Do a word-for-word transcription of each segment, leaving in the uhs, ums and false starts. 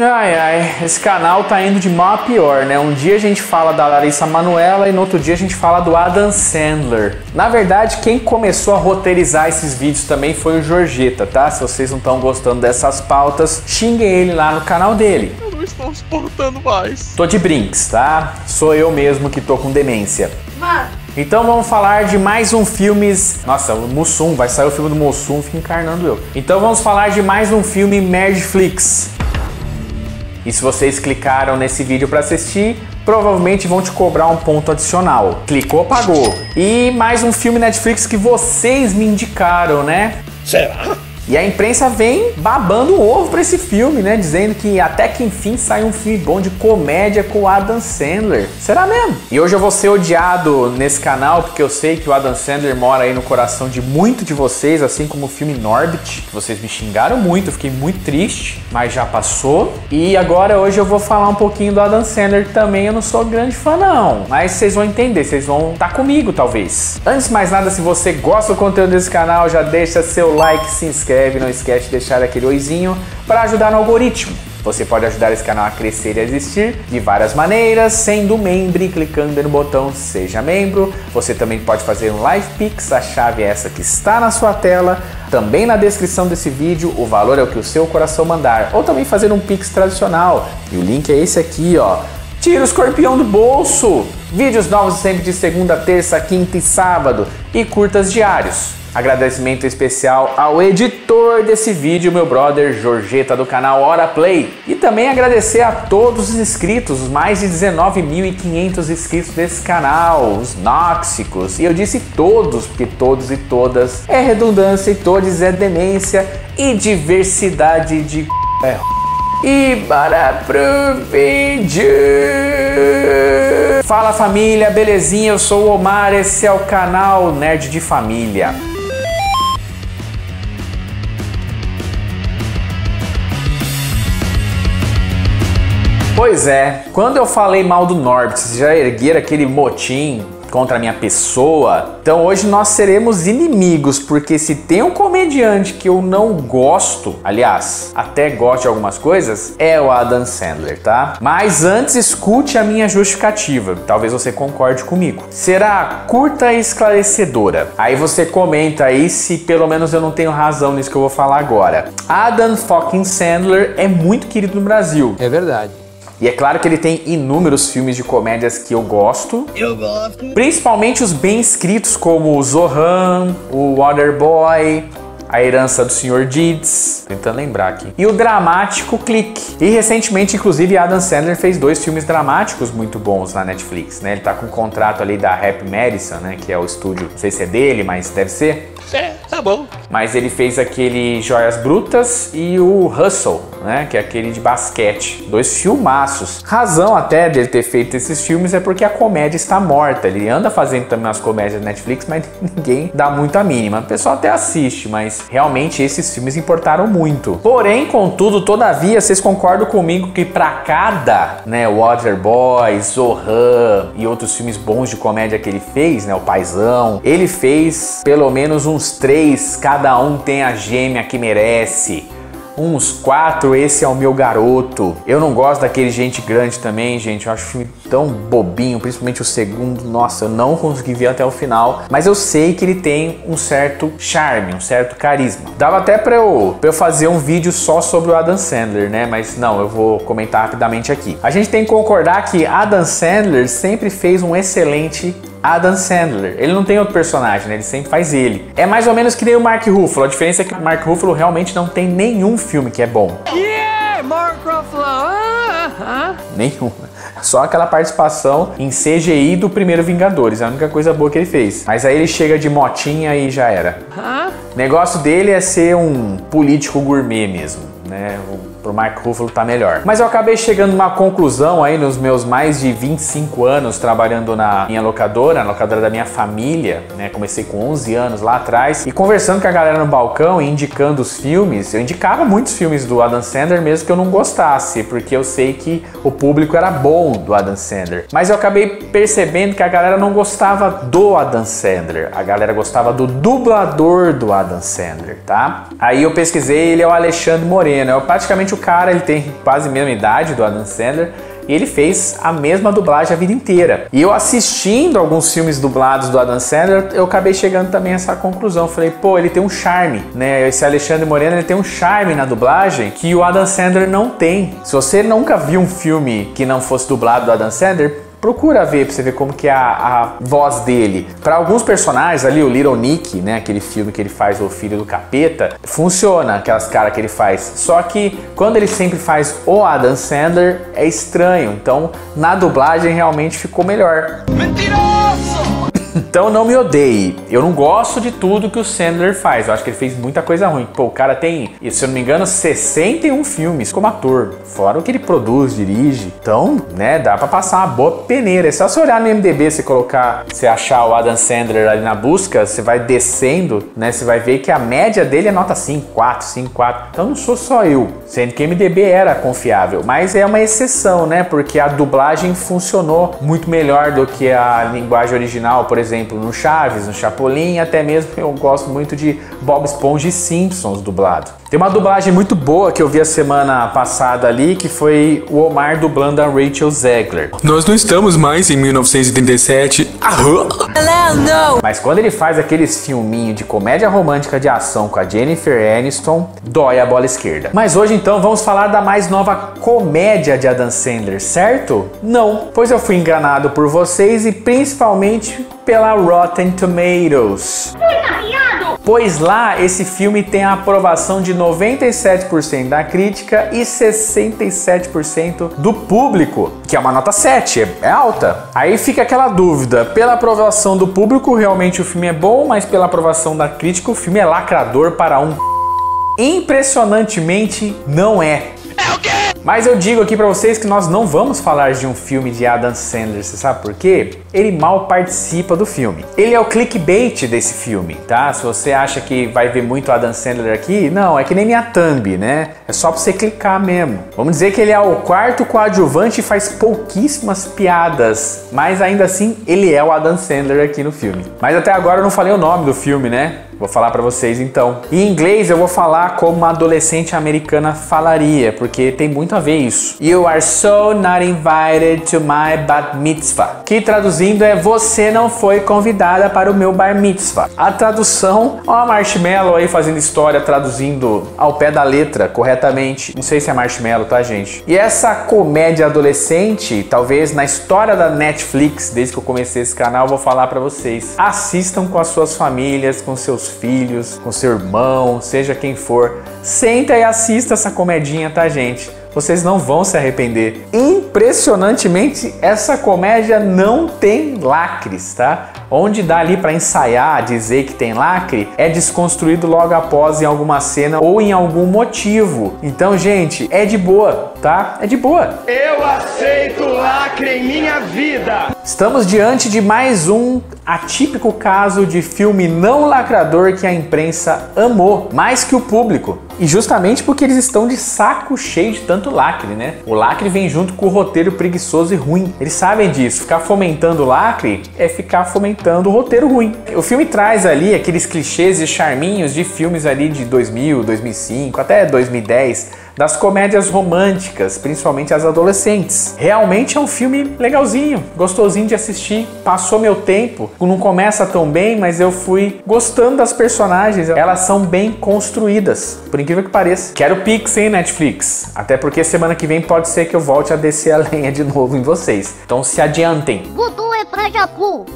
Ai, ai, esse canal tá indo de mal a pior, né? Um dia a gente fala da Larissa Manoela e no outro dia a gente fala do Adam Sandler. Na verdade, quem começou a roteirizar esses vídeos também foi o Jorjeta, tá? Se vocês não estão gostando dessas pautas, xinguem ele lá no canal dele. Eu não estou suportando mais. Tô de brinks, tá? Sou eu mesmo que tô com demência. Mano. Então vamos falar de mais um filmes... Nossa, o Mussum, vai sair o filme do Mussum, fica encarnando eu. Então vamos falar de mais um filme Madflix. E se vocês clicaram nesse vídeo para assistir, provavelmente vão te cobrar um ponto adicional. Clicou, pagou. E mais um filme Netflix que vocês me indicaram, né? Será? E a imprensa vem babando o ovo pra esse filme, né? Dizendo que até que enfim sai um filme bom de comédia com o Adam Sandler. Será mesmo? E hoje eu vou ser odiado nesse canal, porque eu sei que o Adam Sandler mora aí no coração de muito de vocês, assim como o filme Norbit, que vocês me xingaram muito, eu fiquei muito triste, mas já passou. E agora hoje eu vou falar um pouquinho do Adam Sandler também, eu não sou grande fã não, mas vocês vão entender, vocês vão estar comigo talvez. Antes de mais nada, se você gosta do conteúdo desse canal, já deixa seu like, se inscreve. Não esquece de deixar aquele oizinho para ajudar no algoritmo. Você pode ajudar esse canal a crescer e a existir de várias maneiras, sendo membro e clicando no botão Seja Membro. Você também pode fazer um Live Pix, a chave é essa que está na sua tela, também na descrição desse vídeo, o valor é o que o seu coração mandar. Ou também fazer um Pix tradicional, e o link é esse aqui, ó. Tira o escorpião do bolso! Vídeos novos sempre de segunda, terça, quinta e sábado, e curtas diários. Agradecimento especial ao editor desse vídeo, meu brother Jorjeta do canal Hora Play. E também agradecer a todos os inscritos, os mais de dezenove mil e quinhentos inscritos desse canal, os nóxicos. E eu disse todos, porque todos e todas é redundância e todos é demência e diversidade de c... é... E para pro vídeo! Fala família, belezinha? Eu sou o Omar, esse é o canal Nerd de Família. Pois é, quando eu falei mal do Norbit, vocês já ergueram aquele motim contra a minha pessoa? Então hoje nós seremos inimigos, porque se tem um comediante que eu não gosto, aliás, até gosto de algumas coisas, é o Adam Sandler, tá? Mas antes escute a minha justificativa, talvez você concorde comigo. Será curta e esclarecedora. Aí você comenta aí se pelo menos eu não tenho razão nisso que eu vou falar agora. Adam fucking Sandler é muito querido no Brasil. É verdade. E é claro que ele tem inúmeros filmes de comédias que eu gosto. Eu gosto. Principalmente os bem escritos, como o Zohan, o Waterboy, a Herança do senhor Jeeds, tentando lembrar aqui, e o dramático Click. E recentemente, inclusive, Adam Sandler fez dois filmes dramáticos muito bons na Netflix, né? Ele tá com um contrato ali da Happy Madison, né? Que é o estúdio, não sei se é dele, mas deve ser. É, tá bom. Mas ele fez aquele Joias Brutas e o Hustle, né? Que é aquele de basquete. Dois filmaços. Razão até dele ter feito esses filmes é porque a comédia está morta. Ele anda fazendo também as comédias da Netflix, mas ninguém dá muito a mínima. O pessoal até assiste, mas realmente esses filmes importaram muito. Porém, contudo, todavia, vocês concordam comigo que pra cada, né, Waterboy, Zohan e outros filmes bons de comédia que ele fez, né, o Paizão, ele fez pelo menos uns três, cada um tem a gêmea que merece. Uns quatro, esse é o meu garoto. Eu não gosto daquele Gente Grande também, gente. Eu acho o filme tão bobinho, principalmente o segundo. Nossa, eu não consegui ver até o final. Mas eu sei que ele tem um certo charme, um certo carisma. Dava até pra eu, pra eu fazer um vídeo só sobre o Adam Sandler, né? Mas não, eu vou comentar rapidamente aqui. A gente tem que concordar que Adam Sandler sempre fez um excelente Adam Sandler. Ele não tem outro personagem, né? Ele sempre faz ele. É mais ou menos que nem o Mark Ruffalo. A diferença é que o Mark Ruffalo realmente não tem nenhum filme que é bom. Yeah, Mark Ruffalo! Uh-huh. Nenhum. Só aquela participação em C G I do primeiro Vingadores, a única coisa boa que ele fez. Mas aí ele chega de motinha e já era. Uh-huh. O negócio dele é ser um político gourmet mesmo, né? O pro Mark Ruffalo tá melhor. Mas eu acabei chegando numa conclusão aí nos meus mais de vinte e cinco anos trabalhando na minha locadora, na locadora da minha família, né? Comecei com onze anos lá atrás e conversando com a galera no balcão e indicando os filmes, eu indicava muitos filmes do Adam Sandler mesmo que eu não gostasse, porque eu sei que o público era bom do Adam Sandler. Mas eu acabei percebendo que a galera não gostava do Adam Sandler, a galera gostava do dublador do Adam Sandler, tá? Aí eu pesquisei, ele é o Alexandre Moreno, é praticamente o cara ele tem quase a mesma idade do Adam Sandler e ele fez a mesma dublagem a vida inteira. E eu assistindo alguns filmes dublados do Adam Sandler, eu acabei chegando também a essa conclusão. Falei, pô, ele tem um charme, né? Esse Alexandre Moreno, ele tem um charme na dublagem que o Adam Sandler não tem. Se você nunca viu um filme que não fosse dublado do Adam Sandler, procura ver pra você ver como que é a, a voz dele. Pra alguns personagens ali, o Little Nick, né, aquele filme que ele faz, o Filho do Capeta, funciona aquelas caras que ele faz. Só que quando ele sempre faz o Adam Sandler, é estranho. Então, na dublagem, realmente ficou melhor. Mentiroso! Então não me odeie, eu não gosto de tudo que o Sandler faz, eu acho que ele fez muita coisa ruim. Pô, o cara tem, se eu não me engano, sessenta e um filmes como ator, fora o que ele produz, dirige, então, né, dá pra passar uma boa peneira. É só você olhar no I M D B, você colocar, você achar o Adam Sandler ali na busca, você vai descendo, né, você vai ver que a média dele é nota cinco, quatro, cinco, quatro, então não sou só eu, sendo que o I M D B era confiável, mas é uma exceção, né, porque a dublagem funcionou muito melhor do que a linguagem original, por exemplo. exemplo, no Chaves, no Chapolin, até mesmo eu gosto muito de Bob Esponja e Simpsons dublado. Tem uma dublagem muito boa que eu vi a semana passada ali, que foi o Omar dublando a Rachel Zegler. Nós não estamos mais em mil novecentos e trinta e sete. Aham. Hello, no. Mas quando ele faz aqueles filminhos de comédia romântica de ação com a Jennifer Aniston, dói a bola esquerda. Mas hoje então vamos falar da mais nova comédia de Adam Sandler, certo? Não, pois eu fui enganado por vocês e principalmente pela Rotten Tomatoes. Pois lá, esse filme tem a aprovação de noventa e sete por cento da crítica e sessenta e sete por cento do público, que é uma nota sete, é alta. Aí fica aquela dúvida, pela aprovação do público realmente o filme é bom, mas pela aprovação da crítica o filme é lacrador para um... Impressionantemente, não é. É o quê? Mas eu digo aqui pra vocês que nós não vamos falar de um filme de Adam Sandler, você sabe por quê? Ele mal participa do filme. Ele é o clickbait desse filme, tá? Se você acha que vai ver muito Adam Sandler aqui, não, é que nem minha thumb, né? É só pra você clicar mesmo. Vamos dizer que ele é o quarto coadjuvante e faz pouquíssimas piadas, mas ainda assim ele é o Adam Sandler aqui no filme. Mas até agora eu não falei o nome do filme, né? Vou falar pra vocês então. Em inglês eu vou falar como uma adolescente americana falaria, porque tem muito a ver isso. You Are So Not Invited to My Bat Mitzvah. Que traduzindo é você não foi convidada para o meu Bar Mitzvah. A tradução, ó a Marshmallow aí fazendo história, traduzindo ao pé da letra corretamente. Não sei se é Marshmallow, tá gente? E essa comédia adolescente, talvez na história da Netflix, desde que eu comecei esse canal, eu vou falar pra vocês. Assistam com as suas famílias, com seus filhos, com seu irmão, seja quem for, senta e assista essa comedinha, tá gente? Vocês não vão se arrepender. Impressionantemente, essa comédia não tem lacres, tá? Onde dá ali pra ensaiar, dizer que tem lacre, é desconstruído logo após em alguma cena ou em algum motivo. Então, gente, é de boa, tá? É de boa. Eu aceito lacre em minha vida. Estamos diante de mais um atípico caso de filme não lacrador que a imprensa amou, mais que o público. E justamente porque eles estão de saco cheio de tanto lacre, né? O lacre vem junto com o roteiro preguiçoso e ruim. Eles sabem disso. Ficar fomentando o lacre é ficar fomentando o roteiro ruim. O filme traz ali aqueles clichês e charminhos de filmes ali de dois mil, dois mil e cinco, até dois mil e dez, das comédias românticas, principalmente as adolescentes. Realmente é um filme legalzinho, gostosinho de assistir. Passou meu tempo, não começa tão bem, mas eu fui gostando das personagens. Elas são bem construídas, por incrível que pareça. Quero pix, hein, Netflix? Até porque semana que vem pode ser que eu volte a descer a lenha de novo em vocês. Então se adiantem.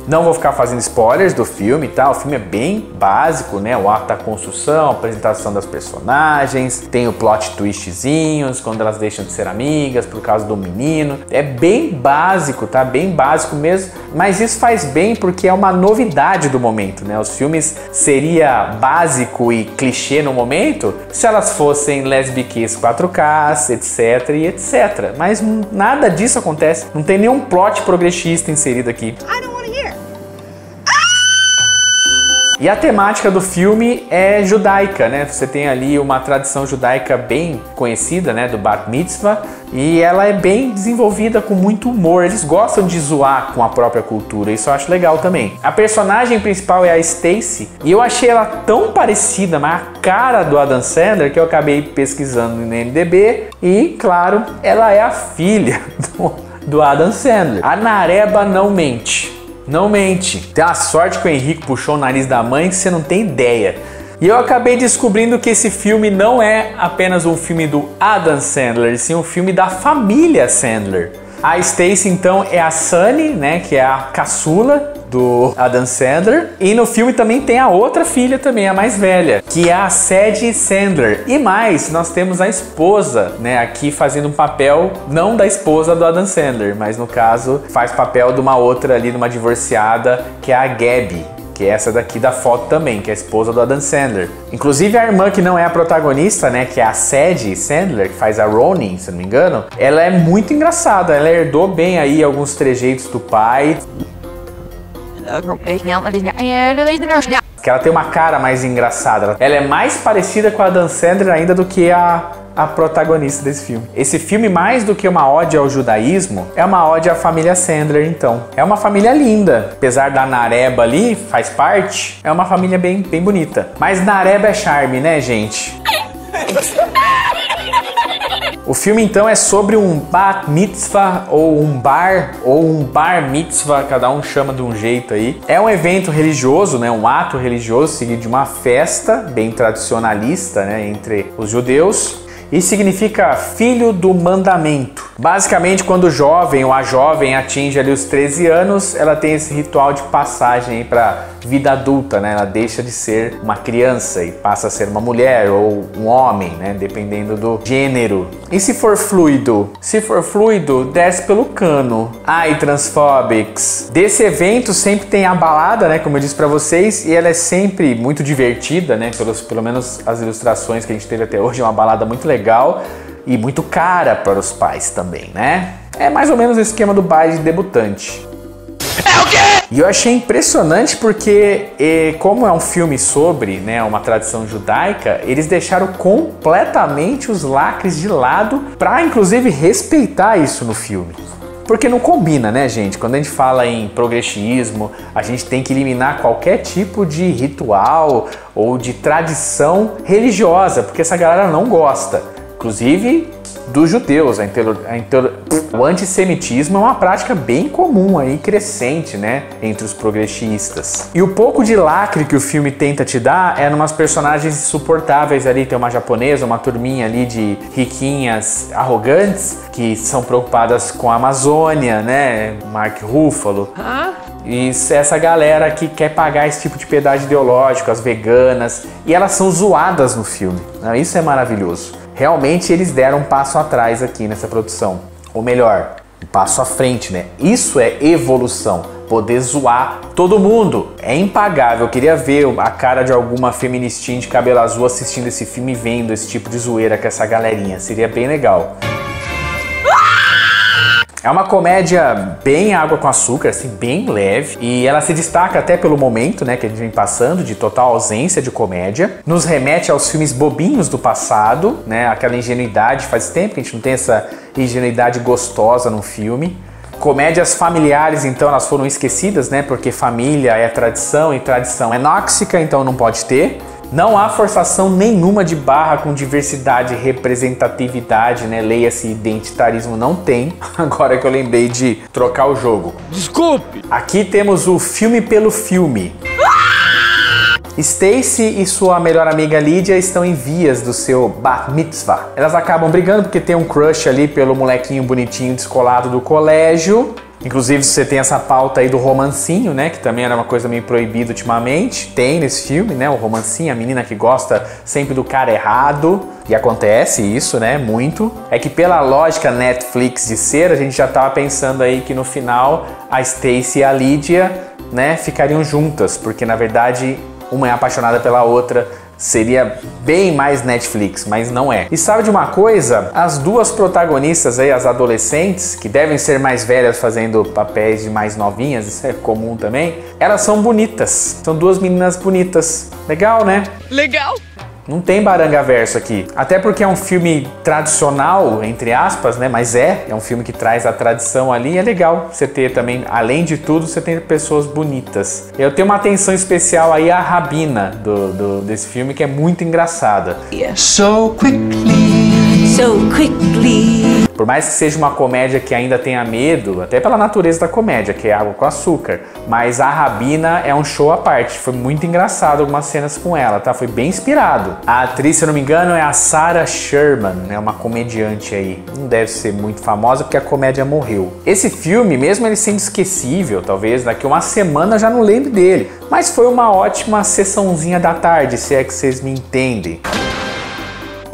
Não vou ficar fazendo spoilers do filme e tal. O filme é bem básico, né? O ato da construção, a apresentação das personagens, tem o plot twistzinhos, quando elas deixam de ser amigas por causa do menino. É bem básico, tá? Bem básico mesmo. Mas isso faz bem porque é uma novidade do momento, né? Os filmes seria básico e clichê no momento se elas fossem lesbiquês quatro K, etc e etcétera. Mas nada disso acontece. Não tem nenhum plot progressista inserido aqui. I don't wanna hear. E a temática do filme é judaica, né? Você tem ali uma tradição judaica bem conhecida, né? Do Bat Mitzvah, e ela é bem desenvolvida com muito humor. Eles gostam de zoar com a própria cultura, isso eu acho legal também. A personagem principal é a Stacey, e eu achei ela tão parecida, mas a cara do Adam Sandler, que eu acabei pesquisando no I M D B, e claro, ela é a filha do, do Adam Sandler. A Nareba não mente. Não mente. Tem a sorte que o Henrique puxou o nariz da mãe que você não tem ideia. E eu acabei descobrindo que esse filme não é apenas um filme do Adam Sandler, sim um filme da família Sandler. A Stacey, então, é a Sunny, né, que é a caçula do Adam Sandler. E no filme também tem a outra filha também, a mais velha, que é a Sadie Sandler. E mais, nós temos a esposa, né, aqui fazendo um papel não da esposa do Adam Sandler, mas no caso faz papel de uma outra ali, de uma divorciada, que é a Gabby, que é essa daqui da foto também, que é a esposa do Adam Sandler. Inclusive a irmã que não é a protagonista, né, que é a Sadie Sandler, que faz a Ronin, se não me engano, ela é muito engraçada, ela herdou bem aí alguns trejeitos do pai. Que ela tem uma cara mais engraçada. Ela é mais parecida com a Adam Sandler ainda do que a, a protagonista desse filme. Esse filme, mais do que uma ode ao judaísmo, é uma ode à família Sandler, então. É uma família linda. Apesar da Nareba ali, faz parte, é uma família bem, bem bonita. Mas Nareba é charme, né, gente? O filme, então, é sobre um bat mitzvah, ou um bar, ou um bar mitzvah, cada um chama de um jeito aí. É um evento religioso, né, um ato religioso seguido de uma festa bem tradicionalista, né, entre os judeus. E significa filho do mandamento. Basicamente, quando o jovem ou a jovem atinge ali os treze anos, ela tem esse ritual de passagem para vida adulta, né? Ela deixa de ser uma criança e passa a ser uma mulher ou um homem, né? Dependendo do gênero. E se for fluido? Se for fluido, desce pelo cano. Ai, transfóbicos! Desse evento sempre tem a balada, né? Como eu disse para vocês, e ela é sempre muito divertida, né? Pelos, pelo menos as ilustrações que a gente teve até hoje, é uma balada muito legal. Legal e muito cara para os pais também, né? É mais ou menos o esquema do baile de debutante. É o quê? E eu achei impressionante porque, e, como é um filme sobre, né, uma tradição judaica, eles deixaram completamente os lacres de lado para, inclusive, respeitar isso no filme. Porque não combina, né, gente? Quando a gente fala em progressismo, a gente tem que eliminar qualquer tipo de ritual ou de tradição religiosa, porque essa galera não gosta. Inclusive dos judeus, a intelo... A intelo... o antissemitismo é uma prática bem comum aí, crescente, né, entre os progressistas. E o pouco de lacre que o filme tenta te dar é numas personagens insuportáveis ali, tem uma japonesa, uma turminha ali de riquinhas arrogantes que são preocupadas com a Amazônia, né, Mark Ruffalo. Hã? E essa galera que quer pagar esse tipo de piedade ideológica, as veganas, e elas são zoadas no filme. Isso é maravilhoso. Realmente eles deram um passo atrás aqui nessa produção. Ou melhor, um passo à frente, né? Isso é evolução. Poder zoar todo mundo. É impagável. Eu queria ver a cara de alguma feministinha de cabelo azul assistindo esse filme e vendo esse tipo de zoeira com essa galerinha. Seria bem legal. É uma comédia bem água com açúcar, assim, bem leve, e ela se destaca até pelo momento, né, que a gente vem passando, de total ausência de comédia. Nos remete aos filmes bobinhos do passado, né, aquela ingenuidade, faz tempo que a gente não tem essa ingenuidade gostosa num filme. Comédias familiares, então, elas foram esquecidas, né, porque família é tradição e tradição é nóxica, então não pode ter. Não há forçação nenhuma de barra com diversidade e representatividade, né? Leia-se identitarismo, não tem. Agora que eu lembrei de trocar o jogo. Desculpe! Aqui temos o filme pelo filme. Stacey e sua melhor amiga Lídia estão em vias do seu bat mitzvah. Elas acabam brigando porque tem um crush ali pelo molequinho bonitinho descolado do colégio. Inclusive você tem essa pauta aí do romancinho, né, que também era uma coisa meio proibida ultimamente. Tem nesse filme, né, o romancinho, a menina que gosta sempre do cara errado. E acontece isso, né, muito. É que pela lógica Netflix de ser, a gente já tava pensando aí que no final a Stacey e a Lídia, né, ficariam juntas. Porque na verdade uma é apaixonada pela outra, Seria bem mais Netflix, mas não é. E sabe de uma coisa? As duas protagonistas aí, as adolescentes, que devem ser mais velhas fazendo papéis de mais novinhas, isso é comum também, elas são bonitas. São duas meninas bonitas. Legal, né? Legal! Não tem barangaverso aqui. Até porque é um filme tradicional, entre aspas, né? Mas é, é um filme que traz a tradição ali. É legal você ter também, além de tudo, você tem pessoas bonitas. Eu tenho uma atenção especial aí à Rabina do, do, desse filme, que é muito engraçada. Yeah. So quickly, so quickly. Por mais que seja uma comédia que ainda tenha medo, até pela natureza da comédia, que é água com açúcar, mas a Rabina é um show à parte. Foi muito engraçado algumas cenas com ela, tá? Foi bem inspirado. A atriz, se eu não me engano, é a Sarah Sherman, é uma comediante aí. Não deve ser muito famosa porque a comédia morreu. Esse filme, mesmo ele sendo esquecível, talvez daqui uma semana eu já não lembre dele, mas foi uma ótima sessãozinha da tarde, se é que vocês me entendem.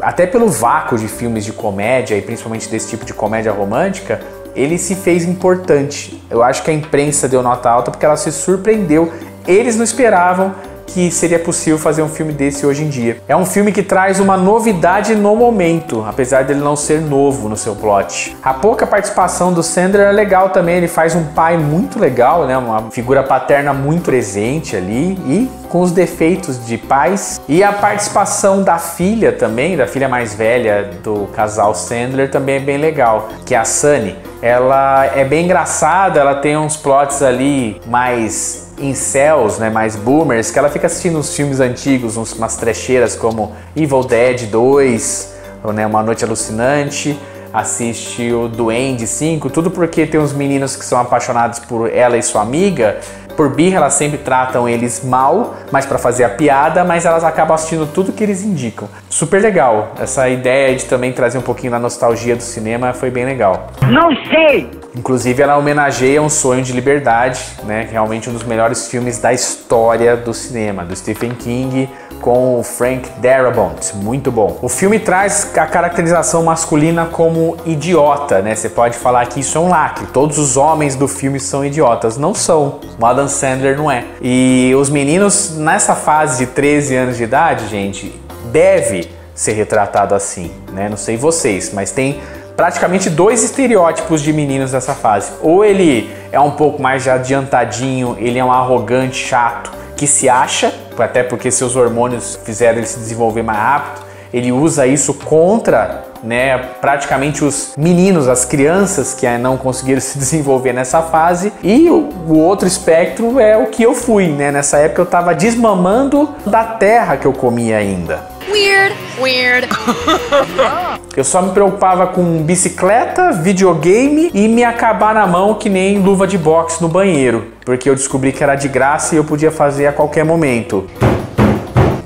Até pelo vácuo de filmes de comédia, e principalmente desse tipo de comédia romântica, ele se fez importante. Eu acho que a imprensa deu nota alta porque ela se surpreendeu. Eles não esperavam que seria possível fazer um filme desse hoje em dia. É um filme que traz uma novidade no momento, apesar dele não ser novo no seu plot. A pouca participação do Sandler é legal também, ele faz um pai muito legal, né? Uma figura paterna muito presente ali e com os defeitos de pais. E a participação da filha também, da filha mais velha do casal Sandler também é bem legal, que é a Sunny. Ela é bem engraçada, ela tem uns plots ali mais incels, né, mais boomers, que ela fica assistindo uns filmes antigos, uns, umas trecheiras como Evil Dead dois, ou, né, Uma Noite Alucinante, assiste o Duende cinco, tudo porque tem uns meninos que são apaixonados por ela e sua amiga. Por birra, elas sempre tratam eles mal, mas para fazer a piada, mas elas acabam assistindo tudo que eles indicam. Super legal. Essa ideia de também trazer um pouquinho da nostalgia do cinema foi bem legal. Não sei! Inclusive, ela homenageia Um Sonho de Liberdade, né? Realmente um dos melhores filmes da história do cinema, do Stephen King, com o Frank Darabont, muito bom. O filme traz a caracterização masculina como idiota, né? Você pode falar que isso é um lacre, todos os homens do filme são idiotas. Não são, o Adam Sandler não é. E os meninos nessa fase de treze anos de idade, gente, deve ser retratado assim, né? Não sei vocês, mas tem praticamente dois estereótipos de meninos nessa fase. Ou ele é um pouco mais adiantadinho, ele é um arrogante, chato, que se acha, até porque seus hormônios fizeram ele se desenvolver mais rápido, ele usa isso contra, né, praticamente os meninos, as crianças que não conseguiram se desenvolver nessa fase. E o, o outro espectro é o que eu fui, né? Nessa época eu tava desmamando da terra que eu comia ainda. Weird, weird. Eu só me preocupava com bicicleta, videogame e me acabar na mão que nem luva de boxe no banheiro, porque eu descobri que era de graça e eu podia fazer a qualquer momento.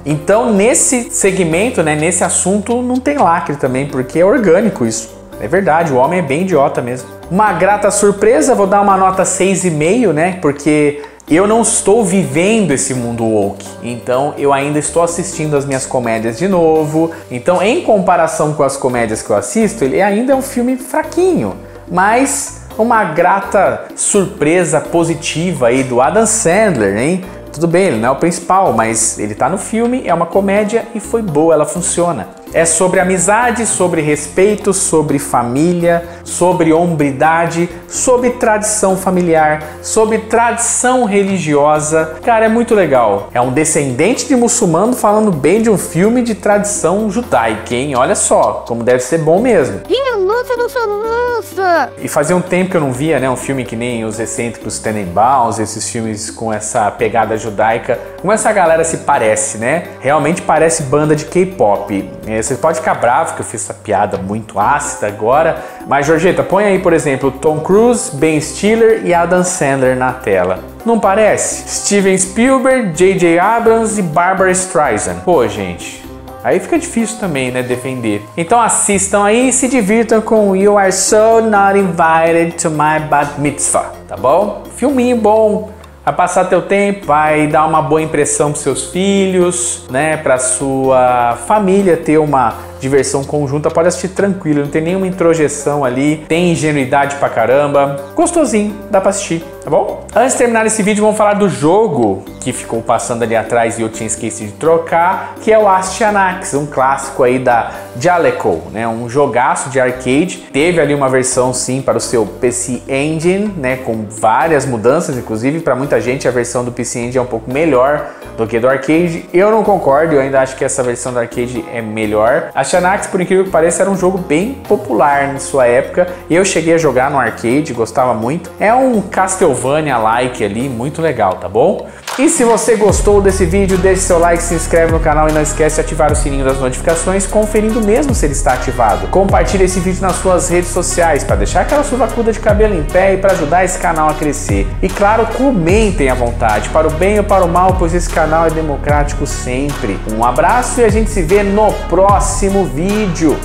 Então, nesse segmento, né, nesse assunto, não tem lacre também, porque é orgânico isso. É verdade, o homem é bem idiota mesmo. Uma grata surpresa, vou dar uma nota seis vírgula cinco, né, porque eu não estou vivendo esse mundo woke, então eu ainda estou assistindo as minhas comédias de novo. Então, em comparação com as comédias que eu assisto, ele ainda é um filme fraquinho, mas uma grata surpresa positiva aí do Adam Sandler, hein? Tudo bem, ele não é o principal, mas ele tá no filme, é uma comédia e foi boa, ela funciona. É sobre amizade, sobre respeito, sobre família, sobre hombridade, sobre tradição familiar, sobre tradição religiosa. Cara, é muito legal. É um descendente de muçulmano falando bem de um filme de tradição judaica, hein? Olha só, como deve ser bom mesmo. Minha luta, não sou luta. E fazia um tempo que eu não via, né, um filme que nem Os Excêntricos Tenenbaums, esses filmes com essa pegada judaica. Como essa galera se parece, né? Realmente parece banda de K-pop. Você pode ficar bravo que eu fiz essa piada muito ácida agora, mas Jorjeta, põe aí, por exemplo, Tom Cruise, Ben Stiller e Adam Sandler na tela. Não parece? Steven Spielberg, J J Abrams e Barbara Streisand. Pô, gente, aí fica difícil também, né, defender. Então assistam aí e se divirtam com You Are So Not Invited to My Bat Mitzvah, tá bom? Filminho bom. Vai passar teu tempo, vai dar uma boa impressão para seus filhos, né? Para sua família ter uma diversão conjunta, pode assistir tranquilo, não tem nenhuma introjeção ali, tem ingenuidade pra caramba, gostosinho, dá pra assistir, tá bom? Antes de terminar esse vídeo, vamos falar do jogo que ficou passando ali atrás e eu tinha esquecido de trocar, que é o Astianax, um clássico aí da Jaleco, né? Um jogaço de arcade, teve ali uma versão sim para o seu P C Engine, né? Com várias mudanças, inclusive para muita gente a versão do P C Engine é um pouco melhor do que do arcade, eu não concordo, eu ainda acho que essa versão do arcade é melhor. Astianax, por incrível que pareça, era um jogo bem popular na sua época, eu cheguei a jogar no arcade, gostava muito, é um Castlevania-like ali, muito legal, tá bom? E se você gostou desse vídeo, deixe seu like, se inscreve no canal e não esquece de ativar o sininho das notificações, conferindo mesmo se ele está ativado. Compartilhe esse vídeo nas suas redes sociais para deixar aquela suvacuda de cabelo em pé e para ajudar esse canal a crescer. E claro, comentem à vontade, para o bem ou para o mal, pois esse canal é democrático sempre. Um abraço e a gente se vê no próximo vídeo.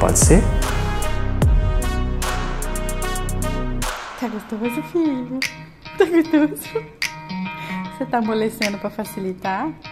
Pode ser? Tá gostoso, filho? Tá gostoso? Você tá amolecendo pra facilitar?